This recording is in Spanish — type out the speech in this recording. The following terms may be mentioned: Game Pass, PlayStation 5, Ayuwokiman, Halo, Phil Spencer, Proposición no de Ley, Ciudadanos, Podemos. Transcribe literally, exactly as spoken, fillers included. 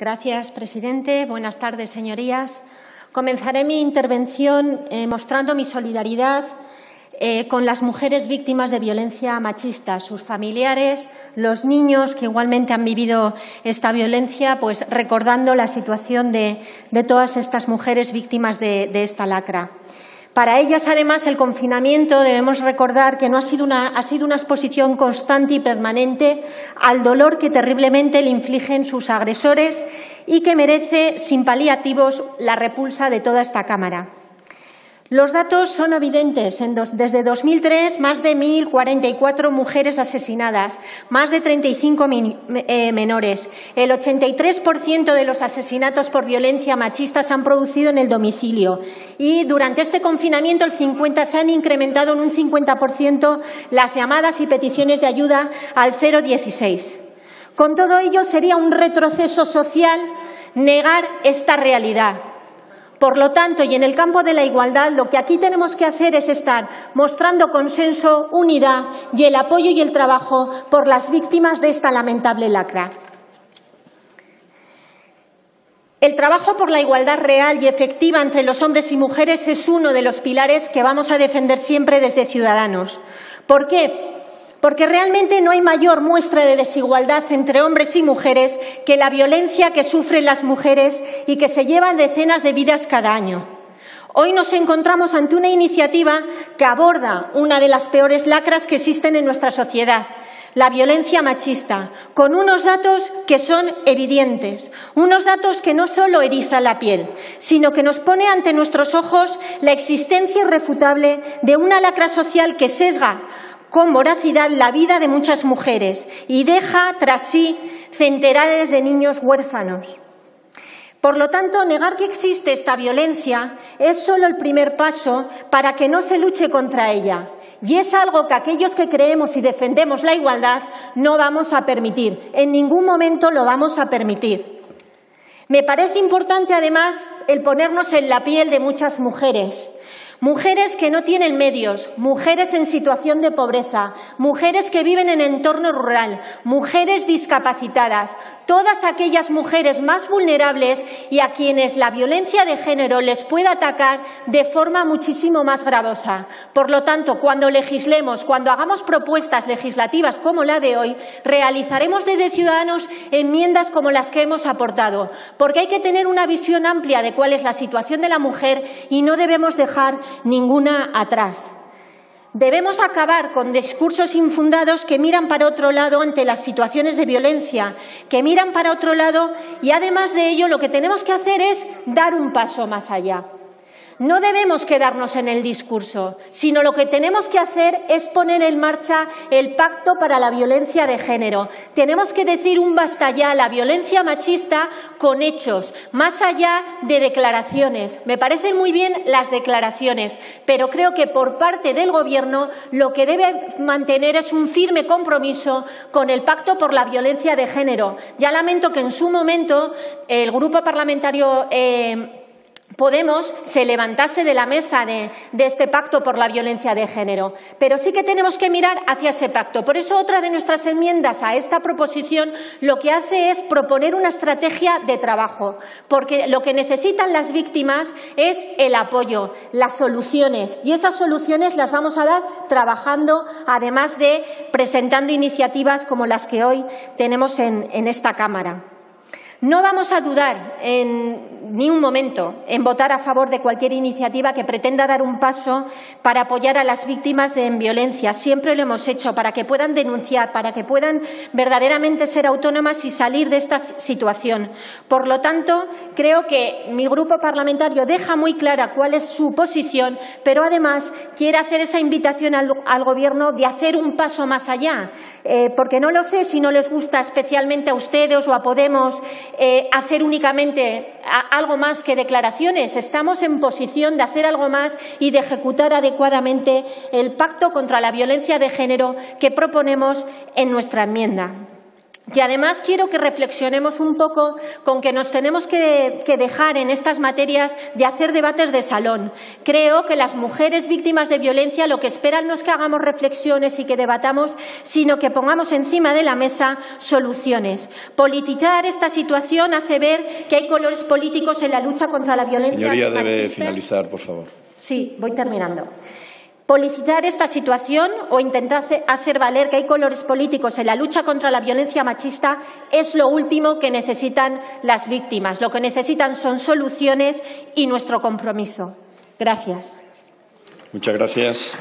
Gracias, presidente. Buenas tardes, señorías. Comenzaré mi intervención eh, mostrando mi solidaridad eh, con las mujeres víctimas de violencia machista, sus familiares, los niños que igualmente han vivido esta violencia, pues recordando la situación de, de todas estas mujeres víctimas de, de esta lacra. Para ellas, además, el confinamiento, debemos recordar que no ha sido una, ha sido una exposición constante y permanente al dolor que terriblemente le infligen sus agresores y que merece, sin paliativos, la repulsa de toda esta Cámara. Los datos son evidentes. Desde dos mil tres, más de mil cuarenta y cuatro mujeres asesinadas, más de treinta y cinco eh, menores. El ochenta y tres por ciento de los asesinatos por violencia machista se han producido en el domicilio. Y durante este confinamiento, el cincuenta por ciento se han incrementado en un cincuenta por ciento las llamadas y peticiones de ayuda al cero dieciséis. Con todo ello, sería un retroceso social negar esta realidad. Por lo tanto, y en el campo de la igualdad, lo que aquí tenemos que hacer es estar mostrando consenso, unidad y el apoyo y el trabajo por las víctimas de esta lamentable lacra. El trabajo por la igualdad real y efectiva entre los hombres y mujeres es uno de los pilares que vamos a defender siempre desde Ciudadanos. ¿Por qué? Porque realmente no hay mayor muestra de desigualdad entre hombres y mujeres que la violencia que sufren las mujeres y que se llevan decenas de vidas cada año. Hoy nos encontramos ante una iniciativa que aborda una de las peores lacras que existen en nuestra sociedad, la violencia machista, con unos datos que son evidentes, unos datos que no solo erizan la piel, sino que nos pone ante nuestros ojos la existencia irrefutable de una lacra social que sesga con voracidad la vida de muchas mujeres y deja tras sí centenares de niños huérfanos. Por lo tanto, negar que existe esta violencia es solo el primer paso para que no se luche contra ella. Y es algo que aquellos que creemos y defendemos la igualdad no vamos a permitir. En ningún momento lo vamos a permitir. Me parece importante, además, el ponernos en la piel de muchas mujeres. Mujeres que no tienen medios, mujeres en situación de pobreza, mujeres que viven en entorno rural, mujeres discapacitadas, todas aquellas mujeres más vulnerables y a quienes la violencia de género les puede atacar de forma muchísimo más gravosa. Por lo tanto, cuando legislemos, cuando hagamos propuestas legislativas como la de hoy, realizaremos desde Ciudadanos enmiendas como las que hemos aportado, porque hay que tener una visión amplia de cuál es la situación de la mujer y no debemos dejar ninguna atrás. Debemos acabar con discursos infundados que miran para otro lado ante las situaciones de violencia, que miran para otro lado y, además de ello, lo que tenemos que hacer es dar un paso más allá. No debemos quedarnos en el discurso, sino lo que tenemos que hacer es poner en marcha el Pacto para la Violencia de Género. Tenemos que decir un basta ya a la violencia machista con hechos, más allá de declaraciones. Me parecen muy bien las declaraciones, pero creo que por parte del Gobierno lo que debe mantener es un firme compromiso con el Pacto por la Violencia de Género. Ya lamento que en su momento el Grupo Parlamentario eh, Podemos se levantase de la mesa de, de este pacto por la violencia de género. Pero sí que tenemos que mirar hacia ese pacto. Por eso, otra de nuestras enmiendas a esta proposición lo que hace es proponer una estrategia de trabajo, porque lo que necesitan las víctimas es el apoyo, las soluciones. Y esas soluciones las vamos a dar trabajando, además de presentando iniciativas como las que hoy tenemos en, en esta Cámara. No vamos a dudar en ni un momento en votar a favor de cualquier iniciativa que pretenda dar un paso para apoyar a las víctimas de violencia. Siempre lo hemos hecho para que puedan denunciar, para que puedan verdaderamente ser autónomas y salir de esta situación. Por lo tanto, creo que mi grupo parlamentario deja muy clara cuál es su posición, pero además quiere hacer esa invitación al, al Gobierno de hacer un paso más allá, eh, porque no lo sé si no les gusta especialmente a ustedes o a Podemos Eh, hacer únicamente algo más que declaraciones. Estamos en posición de hacer algo más y de ejecutar adecuadamente el Pacto contra la Violencia de Género que proponemos en nuestra enmienda. que además quiero que reflexionemos un poco con que nos tenemos que, que dejar en estas materias de hacer debates de salón. Creo que las mujeres víctimas de violencia lo que esperan no es que hagamos reflexiones y que debatamos, sino que pongamos encima de la mesa soluciones. Politizar esta situación hace ver que hay colores políticos en la lucha contra la violencia. Señoría, debe finalizar, por favor. Sí, voy terminando. Politizar esta situación o intentar hacer valer que hay colores políticos en la lucha contra la violencia machista es lo último que necesitan las víctimas. Lo que necesitan son soluciones y nuestro compromiso. Gracias. Muchas gracias.